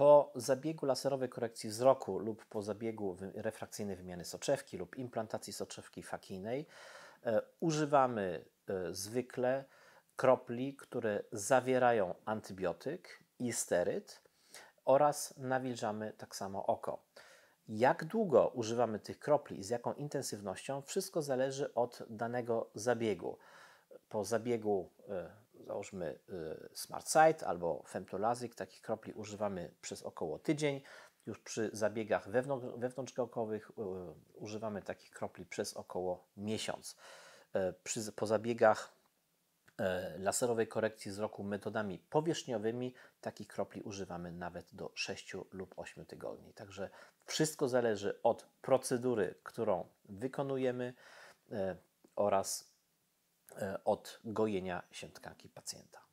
Po zabiegu laserowej korekcji wzroku lub po zabiegu refrakcyjnej wymiany soczewki lub implantacji soczewki fakijnej używamy zwykle kropli, które zawierają antybiotyk i steryd oraz nawilżamy tak samo oko. Jak długo używamy tych kropli i z jaką intensywnością, wszystko zależy od danego zabiegu. Po zabiegu załóżmy SmartSight albo FemtoLasic, takich kropli używamy przez około tydzień. Już przy zabiegach wewnątrzgałkowych używamy takich kropli przez około miesiąc. Po zabiegach laserowej korekcji wzroku metodami powierzchniowymi takich kropli używamy nawet do 6 lub 8 tygodni. Także wszystko zależy od procedury, którą wykonujemy oraz od gojenia się tkanki pacjenta.